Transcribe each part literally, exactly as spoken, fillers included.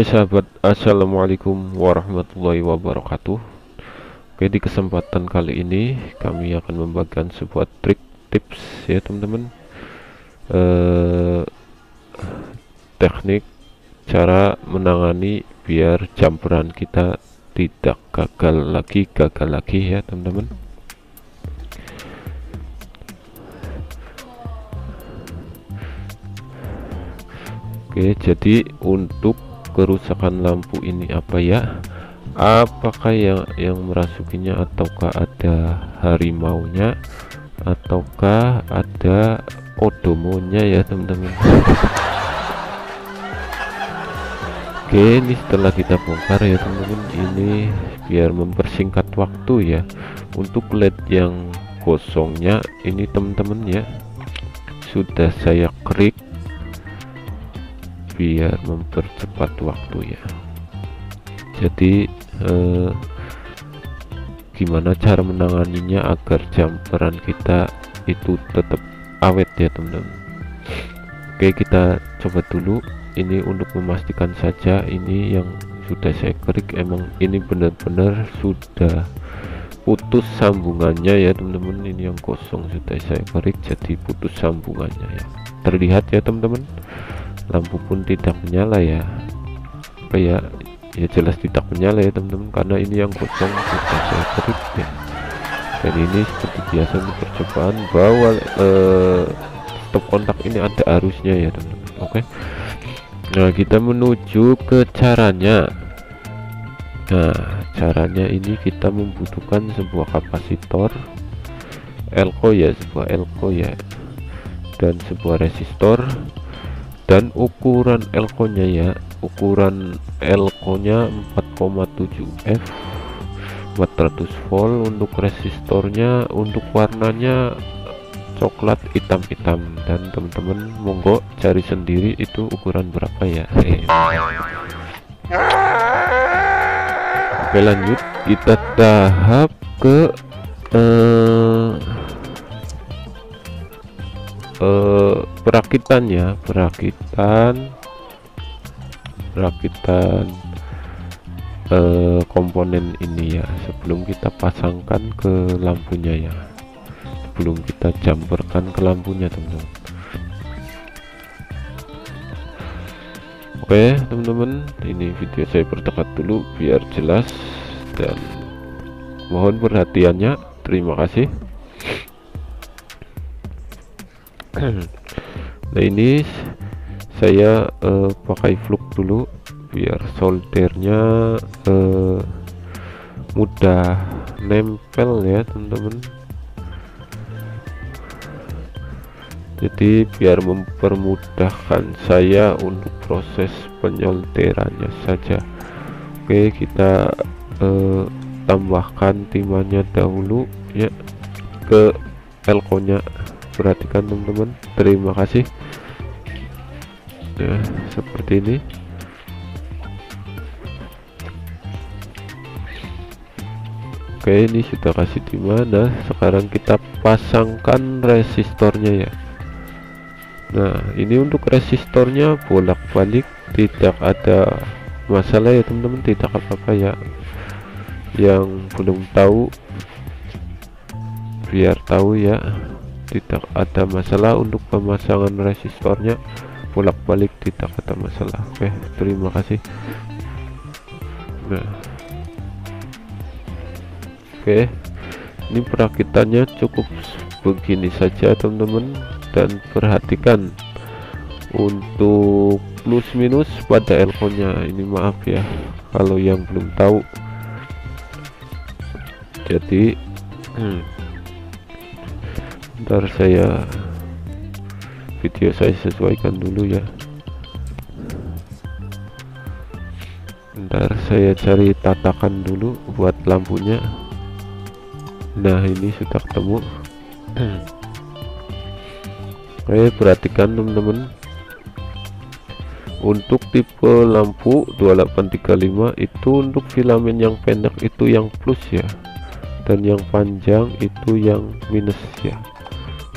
Oke sahabat, assalamualaikum warahmatullahi wabarakatuh. Oke, di kesempatan kali ini kami akan membagikan sebuah trik tips ya teman-teman, eh, teknik cara menangani biar campuran kita tidak gagal lagi gagal lagi ya teman-teman. Oke, jadi untuk kerusakan lampu ini apa ya? Apakah yang yang merasukinya, ataukah ada harimaunya, ataukah ada odomonya ya teman-teman? Oke, ini setelah kita bongkar ya teman-teman, ini biar mempersingkat waktu ya. Untuk L E D yang kosongnya ini teman-teman ya, sudah saya krik biar mempercepat waktu ya. Jadi eh, gimana cara menanganinya agar campuran kita itu tetap awet ya teman-teman. Oke, kita coba dulu ini untuk memastikan saja ini yang sudah saya kerik emang ini benar-benar sudah putus sambungannya ya teman-teman. Ini yang kosong sudah saya kerik jadi putus sambungannya ya, terlihat ya teman-teman, lampu pun tidak menyala ya, apa ya, ya jelas tidak menyala ya teman-teman, karena ini yang kosong sudah saya kerik ya. Dan ini seperti biasa di percobaan bahwa eh, stop kontak ini ada arusnya ya teman-teman. Oke, nah kita menuju ke caranya. Nah caranya ini kita membutuhkan sebuah kapasitor elko ya, sebuah elko ya, dan sebuah resistor. Dan ukuran elkonya ya, ukuran elkonya empat koma tujuh F empat ratus volt. Untuk resistornya, untuk warnanya coklat hitam-hitam. Dan teman-teman monggo cari sendiri itu ukuran berapa ya. Oke, lanjut kita tahap ke eh, Uh, perakitan ya, perakitan perakitan uh, komponen ini ya, sebelum kita pasangkan ke lampunya ya, sebelum kita jamperkan ke lampunya teman-teman. Oke teman-teman, ini video saya perdekat dulu biar jelas dan mohon perhatiannya, terima kasih. Nah ini saya uh, pakai fluk dulu biar soldernya uh, mudah nempel ya teman-teman. Jadi biar mempermudahkan saya untuk proses penyolderannya saja. Oke, kita uh, tambahkan timahnya dahulu ya ke elkonya. Perhatikan teman-teman, terima kasih ya, seperti ini. Oke, ini sudah kasih timah. Nah sekarang kita pasangkan resistornya ya. Nah ini untuk resistornya bolak-balik tidak ada masalah ya teman-teman, tidak apa-apa ya. Yang belum tahu biar tahu ya, tidak ada masalah untuk pemasangan resistornya, bolak-balik tidak ada masalah. Oke, terima kasih. Nah oke, ini perakitannya cukup begini saja teman-teman. Dan perhatikan untuk plus minus pada elkonya ini, maaf ya kalau yang belum tahu. Jadi hmm, ntar saya video saya sesuaikan dulu ya, ntar saya cari tatakan dulu buat lampunya. Nah ini sudah ketemu. Oke, perhatikan teman-teman, untuk tipe lampu dua delapan tiga lima itu untuk filamen yang pendek itu yang plus ya, dan yang panjang itu yang minus ya.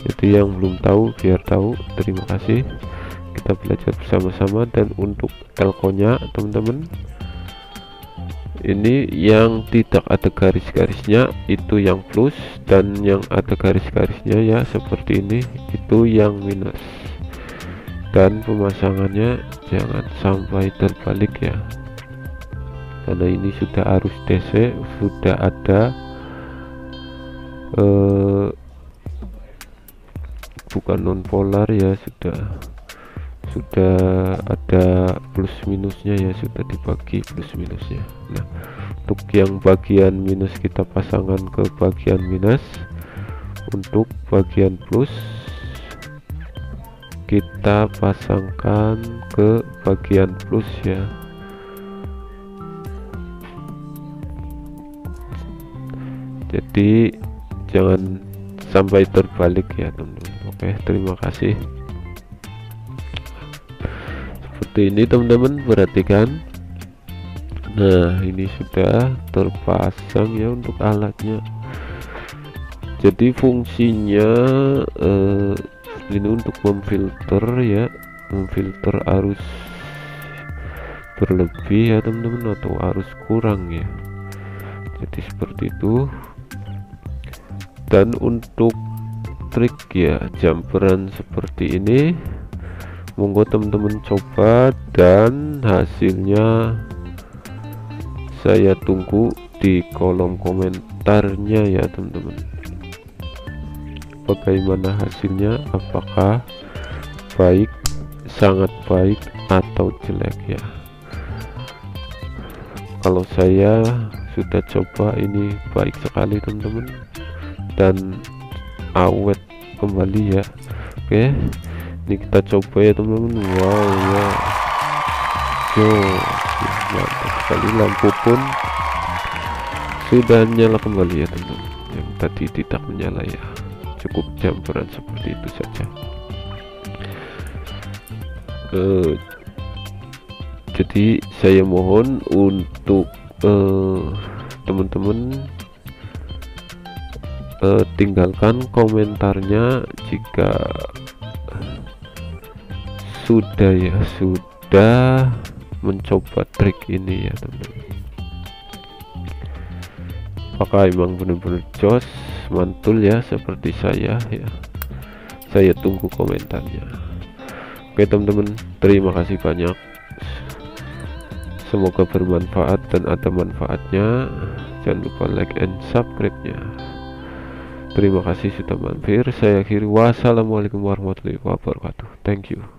Jadi yang belum tahu biar tahu, terima kasih. kita belajar bersama-sama. Dan untuk elko-nya teman-teman, ini yang tidak ada garis-garisnya itu yang plus, dan yang ada garis-garisnya ya seperti ini itu yang minus. Dan pemasangannya jangan sampai terbalik ya, karena ini sudah arus D C, sudah ada eh, bukan nonpolar ya, sudah sudah ada plus minusnya ya, sudah dibagi plus minusnya. Nah, untuk yang bagian minus kita pasangkan ke bagian minus, untuk bagian plus kita pasangkan ke bagian plus ya. Jadi jangan sampai terbalik ya teman-teman. Oke, terima kasih. Seperti ini teman-teman, perhatikan. Nah, ini sudah terpasang ya untuk alatnya. Jadi fungsinya eh, ini untuk memfilter ya, memfilter arus berlebih ya teman-teman, atau arus kurang ya. Jadi seperti itu. Dan untuk trik ya jumperan seperti ini, monggo teman-teman coba, dan hasilnya saya tunggu di kolom komentarnya ya teman-teman, bagaimana hasilnya, apakah baik, sangat baik, atau jelek ya. Kalau saya sudah coba, ini baik sekali teman-teman, dan awet kembali ya. Oke, ini kita coba ya teman-teman. Wow ya, wow, mantap sekali, lampu pun sudah nyala kembali ya teman-teman, yang tadi tidak menyala ya. Cukup jumperan seperti itu saja. Uh, jadi saya mohon untuk teman-teman uh, Uh, tinggalkan komentarnya jika sudah ya sudah mencoba trik ini ya teman-teman. Apakah emang benar-benar jos, mantul ya seperti saya ya. Saya tunggu komentarnya. Oke teman-teman, terima kasih banyak, semoga bermanfaat dan ada manfaatnya. Jangan lupa like and subscribe-nya. Terima kasih sudah mampir. Saya akhiri. Wassalamualaikum warahmatullahi wabarakatuh. Thank you.